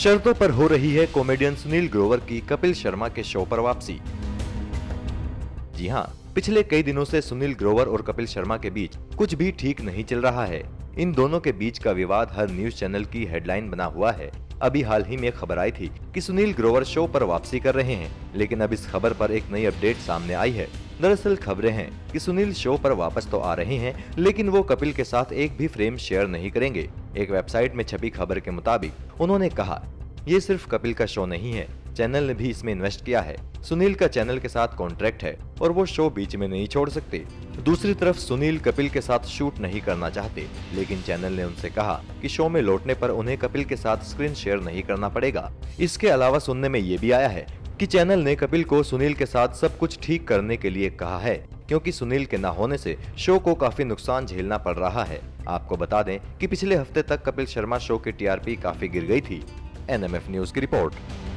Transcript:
शर्तों पर हो रही है कॉमेडियन सुनील ग्रोवर की कपिल शर्मा के शो पर वापसी। जी हां, पिछले कई दिनों से सुनील ग्रोवर और कपिल शर्मा के बीच कुछ भी ठीक नहीं चल रहा है। इन दोनों के बीच का विवाद हर न्यूज चैनल की हेडलाइन बना हुआ है। अभी हाल ही में खबर आई थी कि सुनील ग्रोवर शो पर वापसी कर रहे हैं, लेकिन अब इस खबर पर एक नई अपडेट सामने आई है। दरअसल खबरें हैं कि सुनील शो पर वापस तो आ रहे हैं, लेकिन वो कपिल के साथ एक भी फ्रेम शेयर नहीं करेंगे। एक वेबसाइट में छपी खबर के मुताबिक उन्होंने कहा, ये सिर्फ कपिल का शो नहीं है, चैनल ने भी इसमें इन्वेस्ट किया है। सुनील का चैनल के साथ कॉन्ट्रैक्ट है और वो शो बीच में नहीं छोड़ सकते। दूसरी तरफ सुनील कपिल के साथ शूट नहीं करना चाहते, लेकिन चैनल ने उनसे कहा कि शो में लौटने पर उन्हें कपिल के साथ स्क्रीन शेयर नहीं करना पड़ेगा। इसके अलावा सुनने में ये भी आया है कि चैनल ने कपिल को सुनील के साथ सब कुछ ठीक करने के लिए कहा है, क्योंकि सुनील के न होने से शो को काफी नुकसान झेलना पड़ रहा है। आपको बता दें कि पिछले हफ्ते तक कपिल शर्मा शो की टीआरपी काफी गिर गई थी। एनएमएफ न्यूज की रिपोर्ट।